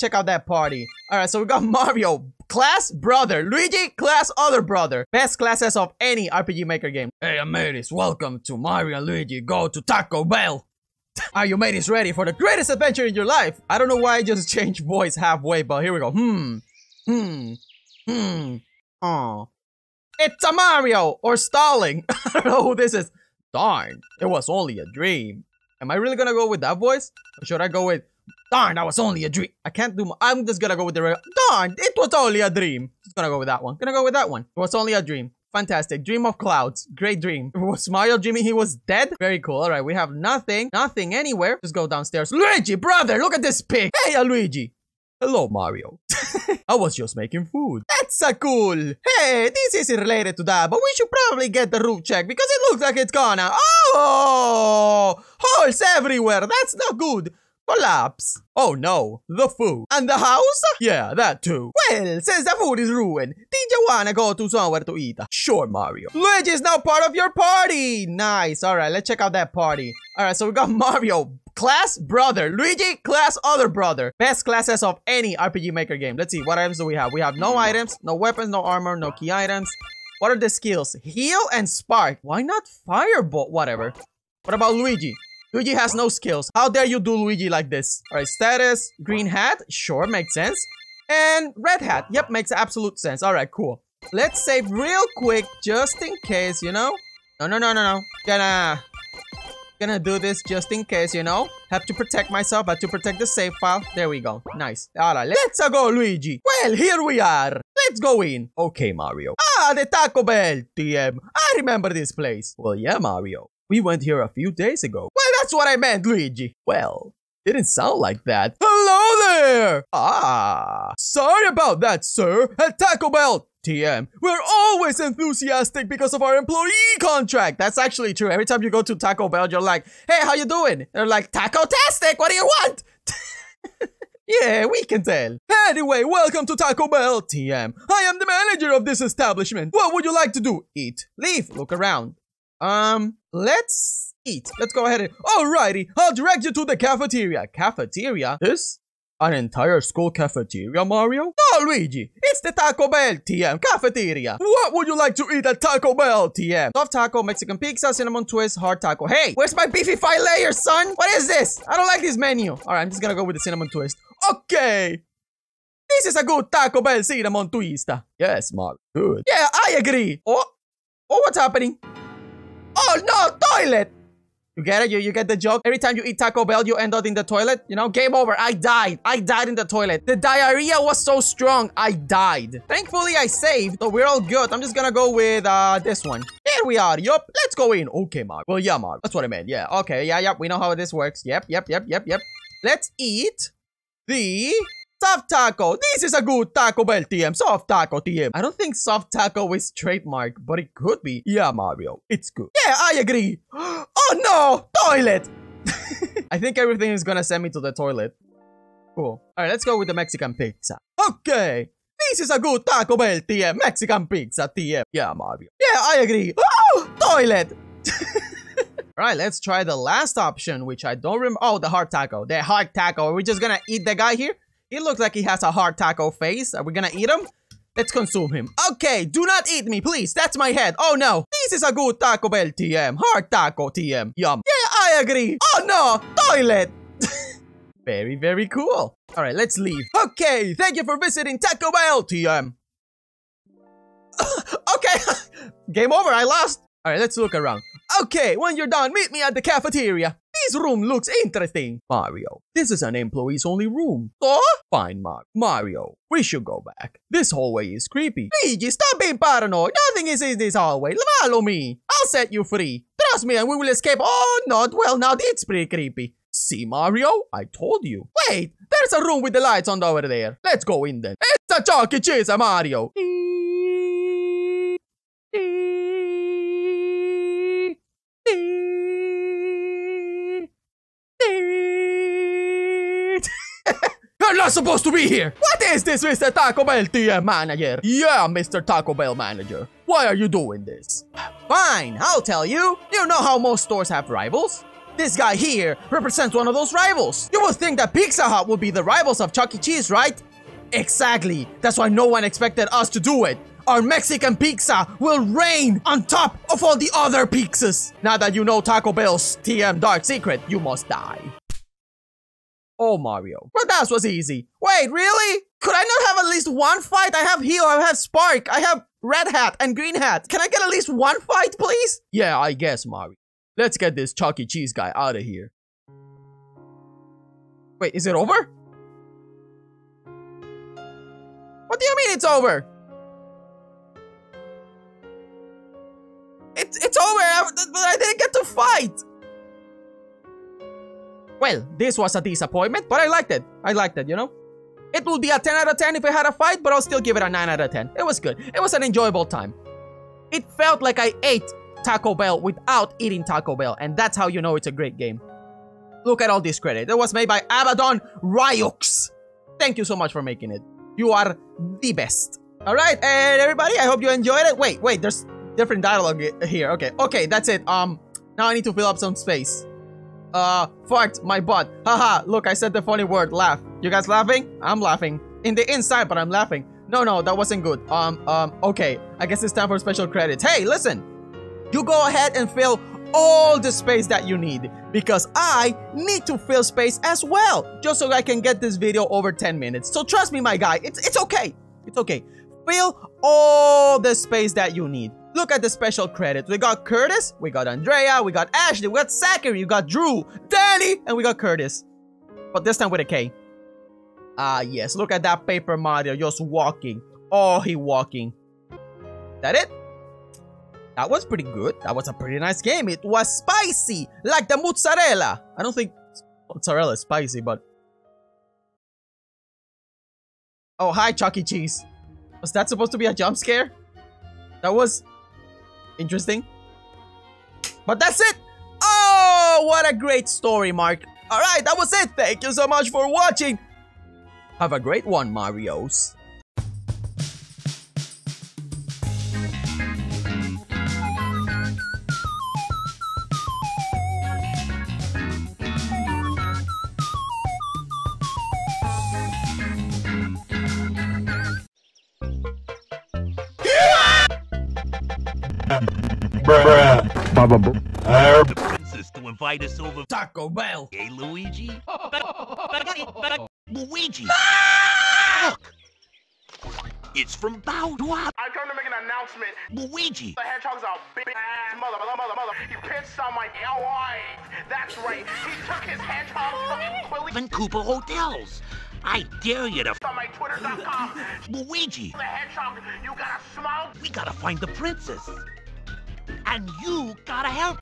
Check out that party. All right, so we got Mario, class brother. Luigi, class other brother. Best classes of any RPG Maker game. Hey, Amadeus, welcome to Mario and Luigi Go to Taco Bell. Are you mateys ready for the greatest adventure in your life? I don't know why I just changed voice halfway, but here we go. Oh. It's a Mario or stalling. I don't know who this is. Darn, it was only a dream. Am I really gonna go with that voice? Or should I go with, darn, that was only a dream? I can't do, I'm just gonna go with the regular. Darn, it was only a dream. Just gonna go with that one. Gonna go with that one. It was only a dream. Fantastic. Dream of clouds. Great dream. Was Mario dreaming he was dead? Very cool. All right, we have nothing. Nothing anywhere. Just go downstairs. Luigi, brother, look at this pig. Hey, Luigi. Hello, Mario. I was just making food. That's a cool. Hey, this isn't related to that, but we should probably get the roof checked because it looks like it's gonna. Oh! Holes everywhere. That's not good. Collapse. Oh no, the food. And the house? Yeah, that too. Well, since the food is ruined, did you wanna go to somewhere to eat? Sure, Mario. Luigi is now part of your party. Nice. All right, let's check out that party. All right, so we got Mario, class brother. Luigi, class other brother. Best classes of any RPG Maker game. Let's see, what items do we have? We have no items, no weapons, no armor, no key items. What are the skills? Heal and spark. Why not fireball? Whatever. What about Luigi? Luigi has no skills. How dare you do Luigi like this? All right, status, green hat, sure, makes sense. And red hat, yep, makes absolute sense. All right, cool. Let's save real quick, just in case, you know? No. Gonna do this just in case, you know? Have to protect myself, have to protect the save file. There we go, nice. All right, let's go, Luigi. Well, here we are. Let's go in. Okay, Mario. Ah, the Taco Bell, TM. I remember this place. Well, yeah, Mario. We went here a few days ago. Well, that's what I meant, Luigi. Well, didn't sound like that. Hello there! Ah, sorry about that, sir. At Taco Bell, TM, we're always enthusiastic because of our employee contract. That's actually true. Every time you go to Taco Bell, you're like, hey, how you doing? They're like, Taco-tastic, what do you want? Yeah, we can tell. Anyway, welcome to Taco Bell, TM. I am the manager of this establishment. What would you like to do? Eat, leave, look around. Let's eat. Let's go ahead and... Alrighty, I'll direct you to the cafeteria. Cafeteria? This? An entire school cafeteria, Mario? No, Luigi. It's the Taco Bell, TM. Cafeteria. What would you like to eat at Taco Bell, TM? Soft taco, Mexican pizza, cinnamon twist, hard taco. Hey, where's my beefy 5-layer, son? What is this? I don't like this menu. Alright, I'm just gonna go with the cinnamon twist. Okay. This is a good Taco Bell cinnamon twista. Yes, Mario. Good. Yeah, I agree. Oh, what's happening? Oh no, toilet! You get it? You get the joke? Every time you eat Taco Bell, you end up in the toilet. You know, game over. I died. I died in the toilet. The diarrhea was so strong, I died. Thankfully, I saved, so we're all good. I'm just gonna go with this one. Here we are. Yup, let's go in. Okay, Mario. Well, yeah, Mario. That's what I meant. Yeah, okay. Yeah, yep. We know how this works. Yep. Let's eat the... soft taco. This is a good Taco Bell, TM. Soft taco, TM. I don't think soft taco is trademark, but it could be. Yeah, Mario. It's good. Yeah, I agree. Oh no! Toilet! I think everything is gonna send me to the toilet. Cool. Alright, let's go with the Mexican pizza. Okay. This is a good Taco Bell, TM. Mexican pizza, TM. Yeah, Mario. Yeah, I agree. Oh! Toilet! Alright, let's try the last option, which I don't remember. Oh, the hard taco. The hard taco. Are we just gonna eat the guy here? He looks like he has a hard taco face. Are we gonna eat him? Let's consume him. Okay, do not eat me, please. That's my head. Oh, no. This is a good Taco Bell, TM. Hard taco, TM. Yum. Yeah, I agree. Oh, no. Toilet. Very, very cool. All right, let's leave. Okay, thank you for visiting Taco Bell, TM. Okay. Game over. I lost. All right, let's look around. Okay, when you're done, meet me at the cafeteria. This room looks interesting. Mario, this is an employees-only room. Oh? Fine, Mario, we should go back. This hallway is creepy. Luigi, stop being paranoid. Nothing is in this hallway. Follow me. I'll set you free. Trust me and we will escape. Oh, not well. Now it's pretty creepy. See, Mario? I told you. Wait, there's a room with the lights on over there. Let's go in then. It's a Chuck E. Cheese, Mario. You're not supposed to be here! What is this, Mr. Taco Bell TM manager? Yeah, Mr. Taco Bell manager. Why are you doing this? Fine, I'll tell you. You know how most stores have rivals? This guy here represents one of those rivals. You would think that Pizza Hut would be the rivals of Chuck E. Cheese, right? Exactly. That's why no one expected us to do it. Our Mexican pizza will reign on top of all the other pizzas. Now that you know Taco Bell's TM dark secret, you must die. Oh, Mario. But that was easy. Wait, really? Could I not have at least one fight? I have Hero, I have Spark, I have Red Hat and Green Hat. Can I get at least one fight, please? Yeah, I guess, Mario. Let's get this Chuck E. Cheese guy out of here. Wait, is it over? What do you mean it's over? It's over, but I didn't get to fight. Well, this was a disappointment, but I liked it. I liked it, you know? It would be a 10 out of 10 if I had a fight, but I'll still give it a 9 out of 10. It was good. It was an enjoyable time. It felt like I ate Taco Bell without eating Taco Bell, and that's how you know it's a great game. Look at all this credit. It was made by Abaddon Ryux. Thank you so much for making it. You are the best. All right, and everybody, I hope you enjoyed it. Wait, there's different dialogue here. Okay, that's it. Now I need to fill up some space. Fart my butt. Haha, look, I said the funny word, laugh. You guys laughing? I'm laughing. In the inside, but I'm laughing. No, that wasn't good. Okay. I guess it's time for special credits. Hey, listen. You go ahead and fill all the space that you need, because I need to fill space as well, just so I can get this video over 10 minutes. So trust me, my guy, it's okay. It's okay. Fill all the space that you need. Look at the special credits. We got Curtis, we got Andrea, we got Ashley, we got Zachary, we got Drew, Danny, and we got Curtis. But this time with a K. Ah, yes. Look at that Paper Mario just walking. Oh, he walking. That it? That was pretty good. That was a pretty nice game. It was spicy, like the mozzarella. I don't think mozzarella is spicy, but... Oh, hi, Chuck E. Cheese. Was that supposed to be a jump scare? That was... interesting. But that's it. Oh, what a great story, Mark. All right, that was it. Thank you so much for watching. Have a great one, Marios. To invite us over Taco Bell. Hey, Luigi. Luigi. Look. It's from Bow Wow. I come to make an announcement. Luigi. The hedgehog's a big ass mother. He pissed on my wife. That's right. He took his hedgehog from Willie Vancouver Hotels. I dare you to on my Twitter.com. Luigi. The hedgehog, you gotta smile. We gotta find the princess. And you gotta help